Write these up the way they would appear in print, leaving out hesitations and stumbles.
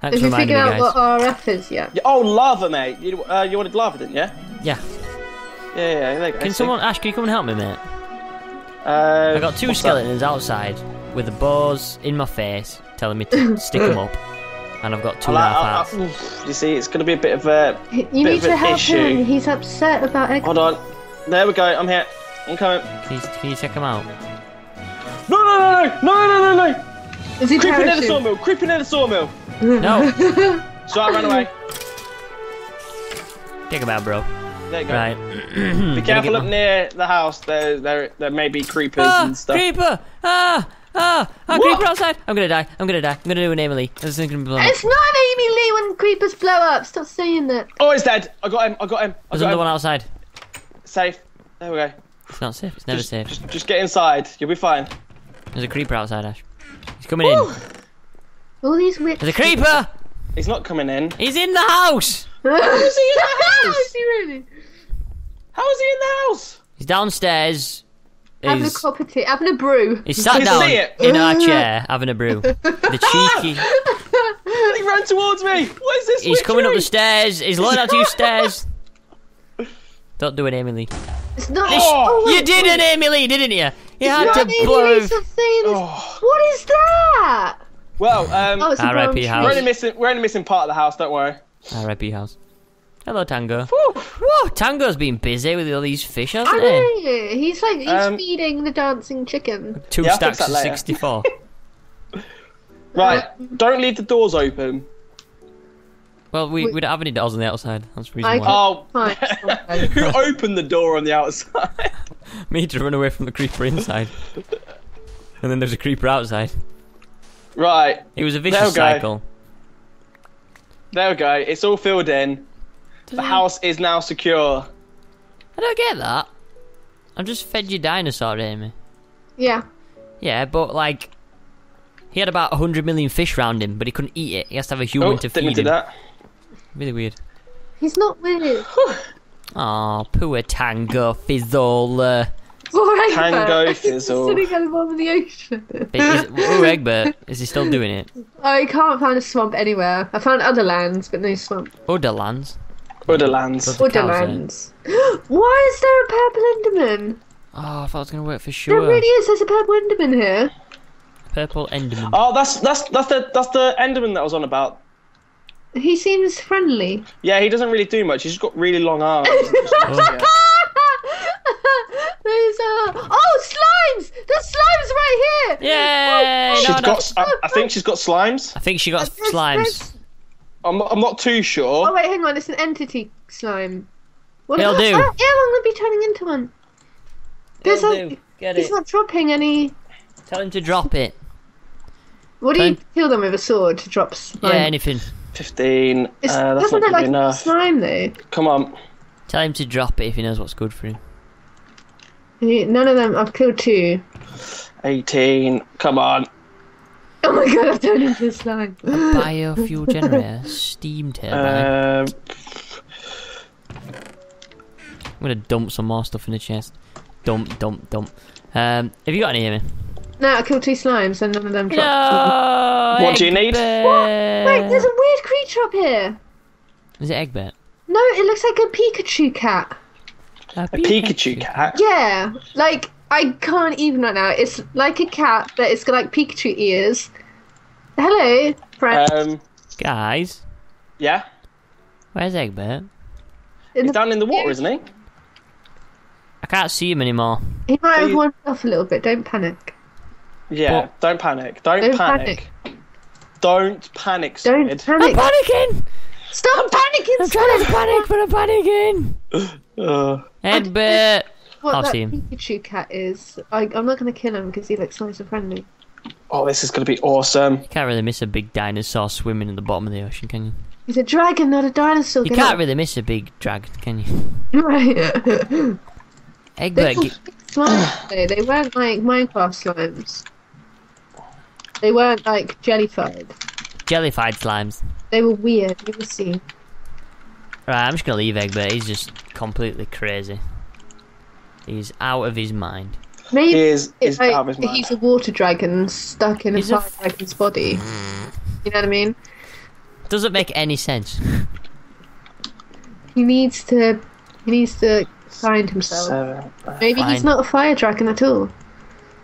Thanks for reminding me, guys. Have you figured out what RF is yet? Yeah. Oh, lava, mate. You wanted lava, didn't you? Yeah. Yeah, there you go. Can someone, Ash, can you come and help me, mate? I got two skeletons outside with the bows in my face telling me to stick them up. And I've got two and a half hearts. You see, it's going to be a bit of a issue. You need to help him. He's upset about Egbert. Hold on. There we go. I'm here. I'm coming. Can you check him out? No, no, no, no, no, no, no, no. Is he creeping near the sawmill? Creeping near the sawmill. No. So I ran away. Take him out, bro. There you go. Right. Be careful up near the house. There may be creepers and stuff. Creeper! Ah! Ah! Ah! What? Creeper outside! I'm gonna die. I'm gonna die. I'm gonna do an Amy Lee. It's not an Amy Lee when creepers blow up. Stop saying that. Oh, he's dead. I got him. I got him. There's another one outside. Safe. There we go. It's not safe. It's never safe. Just get inside. You'll be fine. There's a creeper outside, Ash. He's coming in. All these witches. There's a creeper! He's not coming in. He's in the house! How is he in the house? Is he really? How is he in the house? He's downstairs. Having a cup of tea. Having a brew. He's sat down in our chair having a brew. The cheeky. He ran towards me. What is this? He's coming up the stairs. He's lying out two stairs. Don't do it, Amy Lee. It's not. Oh, you did an Amy Lee, didn't you? You had to blow. What is that? Well, R.I.P. house. We're only missing part of the house. Don't worry. R.I.P. house. Hello, Tango. Whoa, Tango's been busy with all these fish, hasn't he? He's feeding the dancing chicken. Two stacks of 64. Right. Don't leave the doors open. Well, we don't have any doors on the outside. That's the reason why. Oh, who opened the door on the outside? Me to run away from the creeper inside. And then there's a creeper outside. Right. It was a vicious cycle. There we go. It's all filled in. The house is now secure. I don't get that. I've just fed you dinosaur, Amy. Yeah. Yeah, but like, he had about 100 million fish round him, but he couldn't eat it. He has to have a human to feed him. Really weird. He's not weird. Aw, poor Tango Fizzolla. Poor Tango Fizzolla. Sitting at the bottom of the ocean. Poor Egbert. Is he still doing it? I can't find a swamp anywhere. I found other lands, but no swamp. Other lands? Other lands. Other lands. Why is there a purple Enderman? Oh, I thought it was going to work for sure. There really is. There's a purple Enderman here. Purple Enderman. Oh, that's the Enderman that I was on about. He seems friendly. Yeah, he doesn't really do much. He's just got really long arms. Slimes! There's slimes right here! Yeah! Oh, I think she's got slimes. I think she got slimes. I'm not too sure. Oh, wait, hang on. It's an entity slime. It'll do. Oh, yeah, I'm going to be turning into one. He's not dropping any... Tell him to drop it. What do you kill them with a sword to drop slime? Yeah, anything. 15. That's not like enough. Slime though. Come on. Tell him to drop it if he knows what's good for him. None of them. I've killed two. 18. Come on. Oh my god! I've turned into a slime. A biofuel generator, steam turbine. I'm gonna dump some more stuff in the chest. Dump. Have you got any, Amy? No, I killed two slimes and none of them dropped. What do you need? What? Wait, there's a weird creature up here. Is it Egbert? No, it looks like a Pikachu cat. A Pikachu cat? Yeah, like, I can't even right now. It's like a cat, but it's got like Pikachu ears. Hello, friend. Guys? Yeah? Where's Egbert? He's down in the water, isn't he? I can't see him anymore. He might have wandered off a little bit, don't panic. Yeah, but don't panic. Don't panic. Don't panic, Sid. Don't panic. I'm panicking! Stop panicking, Sid! I'm trying to panic, but I'm panicking! Egbert! What that Pikachu cat is, I'm not going to kill him because he looks nice and friendly. Oh, this is going to be awesome. You can't really miss a big dinosaur swimming at the bottom of the ocean, can you? He's a dragon, not a dinosaur. You can't really miss a big dragon, can you? Right. Egbert... Slimes, they weren't like Minecraft slimes. They weren't like jellified. Jellified slimes. They were weird, you will see. Right, I'm just gonna leave Egbert, he's just completely crazy. He's out of his mind. Maybe he's out of his mind. He's a water dragon stuck in a fire dragon's body. You know what I mean? Doesn't make any sense. He needs to find himself. Maybe he's not a fire dragon at all.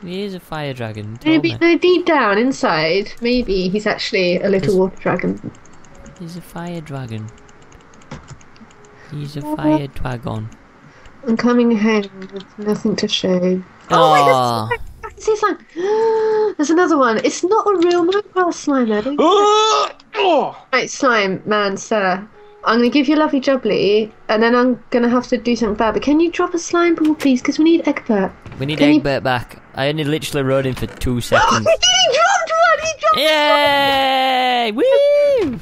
He is a fire dragon. Maybe no, deep down inside, maybe he's actually a little water dragon. He's a fire dragon. He's a fire dragon. I'm coming home with nothing to show. Oh, wait, I can see slime. There's another one. It's not a real Minecraft slime, I don't Right, slime man, sir. I'm going to give you a lovely jubbly, and then I'm going to have to do something bad. But can you drop a slime ball, please? Because we need Egbert. We need Egbert back. I only literally rode him for 2 seconds. He dropped one! He dropped Yay! One! Woo!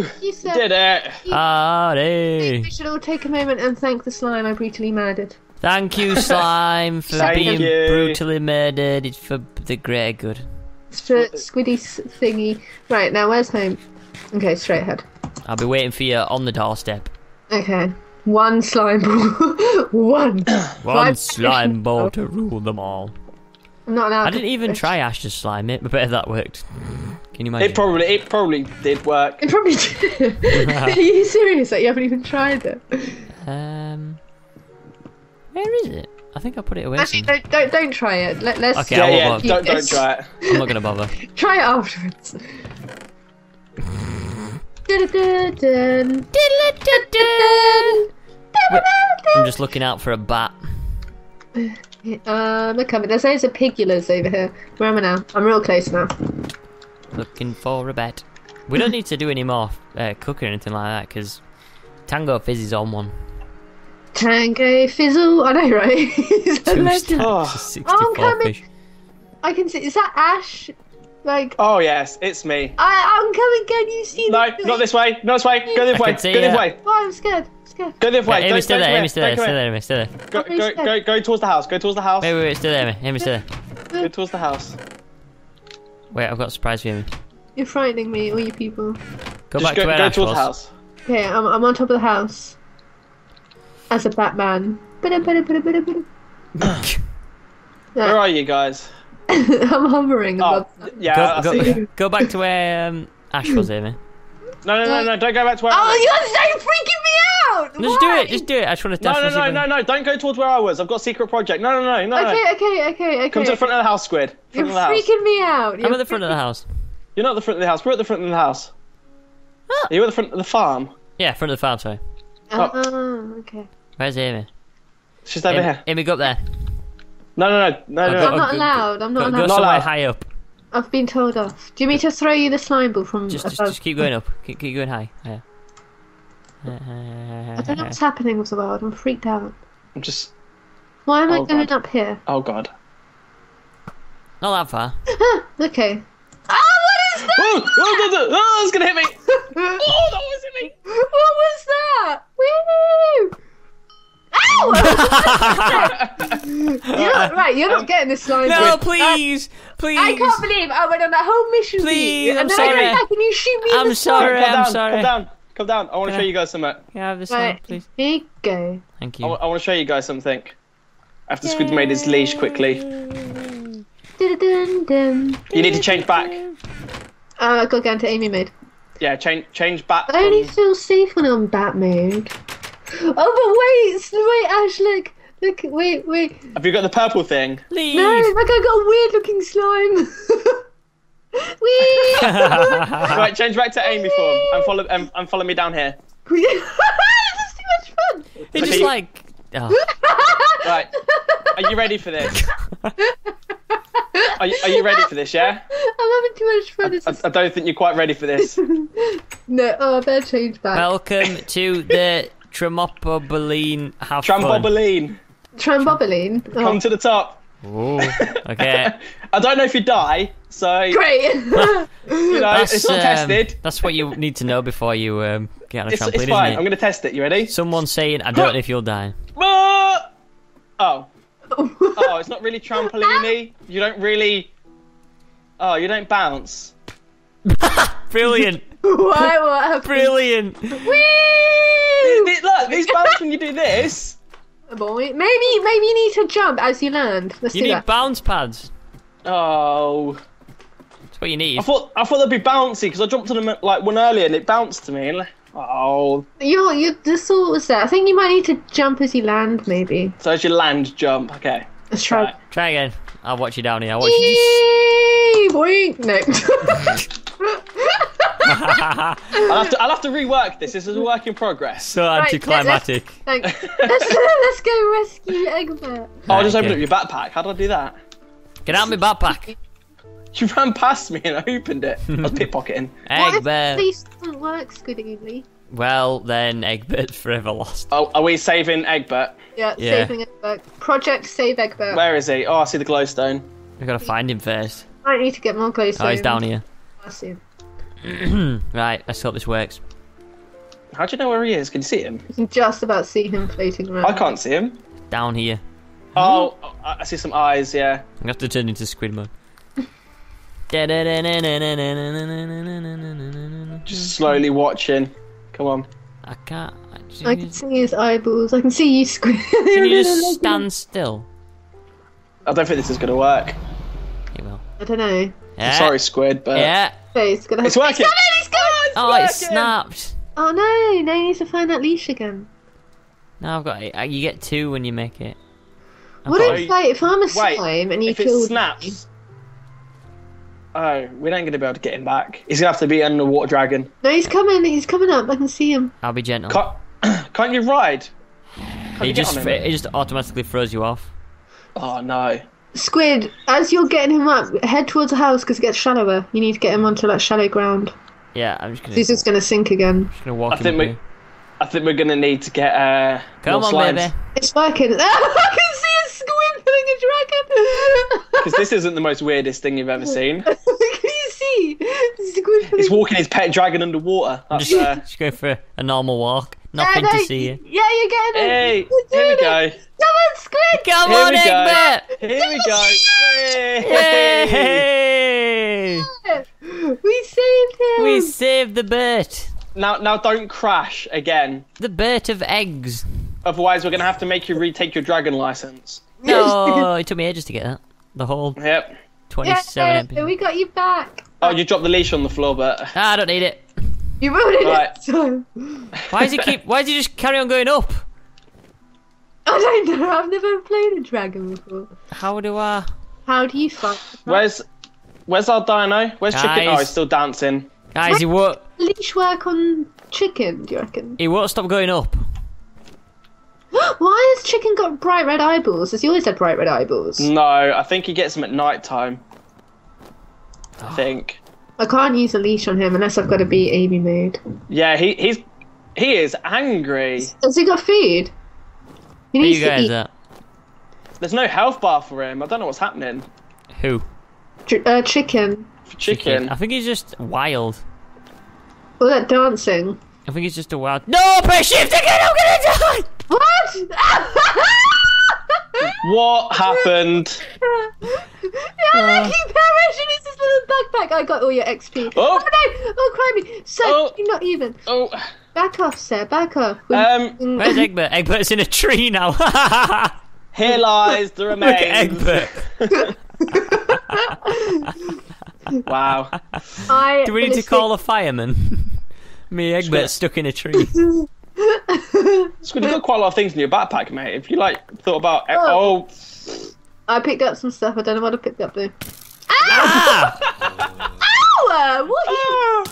Woo! You did it! Howdy! We should all take a moment and thank the slime I brutally murdered. Thank you, slime, for being brutally murdered. It's for the greater good. It's for Squiddy thingy. Right, now where's home? Okay, straight ahead. I'll be waiting for you on the doorstep. Okay. One slime ball. One. One slime ball to rule them all. Not allowed. I didn't even try Ash to slime it, but I bet that worked. Can you imagine? It probably did work. It probably did. Are you serious? Like, you haven't even tried it? Where is it? I think I put it away. Actually, don't try it. Let's. Okay, I won't bother. Don't try it. I'm not gonna bother. Try it afterwards. I'm just looking out for a bat. They're coming. There's loads of pigulars over here. Where am I now? I'm real close now. Looking for a bat. We don't need to do any more cooking or anything like that because Tango Fizz is on one. Tango Fizzle? I know, right? I'm coming. I can see. Is that Ash? Like, oh yes, it's me. I'm coming. Can you see? No, not this way. Not this way. Go this way. Go this way. Oh, I'm scared. I'm scared. Go this way. Amy, still there. Amy, still there. Still there. Amy, still there. Go towards the house. Go towards the house. Wait. Still there, Amy. Amy, still there. Go towards the house. Wait, I've got a surprise for you, Amy. You're frightening me, all you people. Go back to where Ash was. Go towards the house. Okay, I'm on top of the house. As a Batman. Where are you guys? I'm hovering above that. Yeah, go back to where Ash was, Amy. No, don't go back to where I was. Oh, you're freaking me out! Just do it, just do it. I just want to dash. No, don't go towards where I was. I've got a secret project. No. Okay. Come to the front of the house, Squid. You're freaking me out. I'm at the front of the house. You're not at the front of the house. We're at the front of the house. Are you at the front of the farm? Yeah, front of the farm, sorry. Oh, okay. Where's Amy? She's over here. Amy, go up there. No. I'm not allowed. I'm not allowed. Go somewhere high up. I've been told off. Do you mean to throw you the slime ball from above? Just keep going up. Keep going high. Yeah. I don't know what's happening with the world. I'm freaked out. I'm just. Why am I going up here? Oh god. Not that far. Okay. Oh, what is that? Oh, it's gonna hit me. Oh, that was hit me. What was that? Woo! You're not getting this slime. No, please. I can't believe I went on that whole mission. Please, I'm sorry. Can you shoot me? I'm sorry. I'm sorry. Come down. I want to show you guys something. Yeah, have this slime, please. Here you go. Thank you. I want to show you guys something. After Squid made his leash quickly. You need to change back. I've got to go into Amy mode. Yeah, change back. I only feel safe when I'm bat mode. Oh, but wait, Ash, look, wait. Have you got the purple thing? Please. No, like I got a weird-looking slime. Wee. Right, change back to Amy form and follow me down here. This is too much fun. It's just like. Oh. Right, are you ready for this? Are you ready for this? Yeah. I'm having too much fun. I don't think you're quite ready for this. No, I better change back. Welcome to the. Tramoboboline. Oh. Come to the top. Ooh, okay. I don't know if you die, so great. It's not tested. That's what you need to know before you get on a trampoline. It's fine. Isn't it? I'm gonna test it. You ready? Someone's saying, "I don't know if you'll die." Oh, it's not really trampoline-y. You don't really. Oh, you don't bounce. Brilliant. Why? What happened? Brilliant. Look, these bounce when you do this. Boy, maybe you need to jump as you land. Let's do that. You need bounce pads. Oh. That's what you need. I thought they'd be bouncy because I jumped on them like one earlier and it bounced to me. And, oh. You just saw that. I think you might need to jump as you land, maybe. So as you land, jump. Okay. Let's try. Right. Try again. I'll watch you down here. I'll watch you. Boink. No. I'll have to rework this. This is a work in progress. So anticlimactic. Right, let's go rescue Egbert. Oh, I just opened up your backpack. How did I do that? Get out of my backpack. You ran past me and I opened it. I was pickpocketing. Egbert. This doesn't work, Scooby. Well, then Egbert's forever lost. Oh, are we saving Egbert? Yeah, saving Egbert. Project Save Egbert. Where is he? Oh, I see the glowstone. We've got to find him first. I need to get more glowstone. Oh, he's down here. I see him. Right, let's hope this works. How do you know where he is? Can you see him? You can just about see him floating around. I can't see him. Down here. Oh, I see some eyes, yeah. I'm gonna have to turn into squid mode. Just slowly watching. Come on. I can't. I can see his eyeballs. I can see you, squid. Can you just stand still? I don't think this is gonna work. It will. I don't know. Yeah. I'm sorry, squid, but. Yeah. It's working! It's coming! It's coming! Oh, it's snapped! Oh no! Now you need to find that leash again. Now I've got it. You get 2 when you make it. What if, like, if I'm a slime and you kill snaps? Oh, we ain't gonna be able to get him back. He's gonna have to be an underwater dragon. No, he's coming. He's coming up. I can see him. I'll be gentle. Can't you ride? He just automatically throws you off. Oh no. Squid, as you're getting him up, head towards the house because it gets shallower. You need to get him onto that shallow ground. Yeah, I'm just gonna. He's just gonna sink again. I'm just gonna walk I think we're gonna need to get. Come on, baby. It's working. I can see a squid pulling a dragon. Because this isn't the most weirdest thing you've ever seen. Can you see? Squid. He's walking his pet dragon underwater. That's, just go for a normal walk. Nothing to see you. Yeah, you're getting it. Hey, here we go. Come on, Squid! Come on, Egbert! Here we go! Yay! We saved him! We saved the Bert. Now don't crash again. The Bert of eggs. Otherwise, we're going to have to make you retake your dragon license. No, it took me ages to get that. The whole 27 MP. We got you back. Oh, you dropped the leash on the floor, Bert. Ah, I don't need it. You ruined it! Why does he just carry on going up? I don't know. I've never played a dragon before. How do you fight? Where's our dino? Where's Chicken? Oh, he's still dancing. Guys, he won't. Leash work on Chicken, do you reckon? He won't stop going up. Why has Chicken got bright red eyeballs? Has he always had bright red eyeballs? No, I think he gets them at night time. I think. I can't use a leash on him unless I've got to be Amy mode. Yeah, he is angry. Has he got food? He needs to eat. There's no health bar for him. I don't know what's happening. Who? Chicken. Chicken. I think he's just wild. All that dancing. I think he's just a wild. No, press shift again. I'm gonna die. What? What happened? Look, he perished in his little backpack. I got all your XP. Oh, no! Oh, crimey. Sir, you're not even. Oh. Back off, sir. Back off. Where's Egbert? Egbert's in a tree now. Here lies the remains. Look at Egbert. Wow. Do we need to call a fireman? Me, Egbert's stuck in a tree. Squid, you've got quite a lot of things in your backpack, mate. If you thought about I picked up some stuff. I don't know what I picked up though. Ah! Ow! What are you?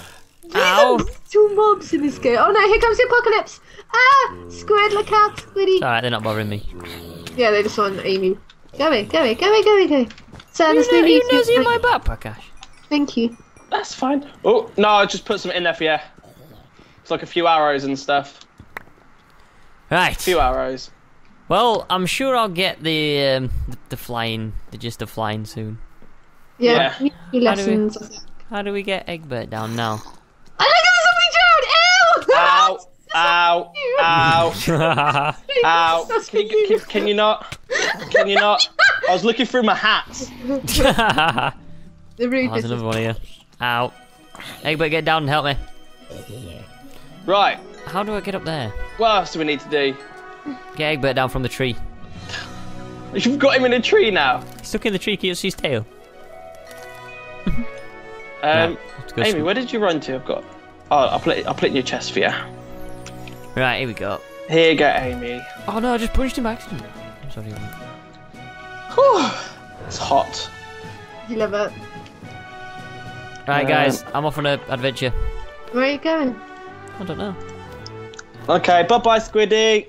Ow! Two mobs in this game. Oh no! Here comes the apocalypse! Ah! Squid, look out, Squiddy! Alright, they're not bothering me. Yeah, they just want Amy. Go away! Go away! Go away! Go away! Go away! So there's no need to in my backpack, Ash. Thank you. That's fine. Oh no! I just put some in there for you. It's like a few arrows and stuff. Right. Few arrows. Well, I'm sure I'll get the flying, the gist of flying soon. Yeah. Lessons. How do we get Egbert down now? I look at the zombie drowned! Ew! Ow! Ow! Ow! Ow! Can you not? Can you not? I was looking through my hats. There's another one here. Ow! Egbert, get down and help me. Right. How do I get up there? What else do we need to do? Get Egbert down from the tree. You've got him in a tree now. He's stuck in the tree. Can you see his tail? Amy, where did you run to? I've got. Oh, I'll put it in your chest for you. Right, here we go. Here you go, Amy. Oh no, I just punched him by accident. I'm sorry. It's hot. You love it. Right, guys, I'm off on an adventure. Where are you going? I don't know. Okay, bye bye, Squiddy.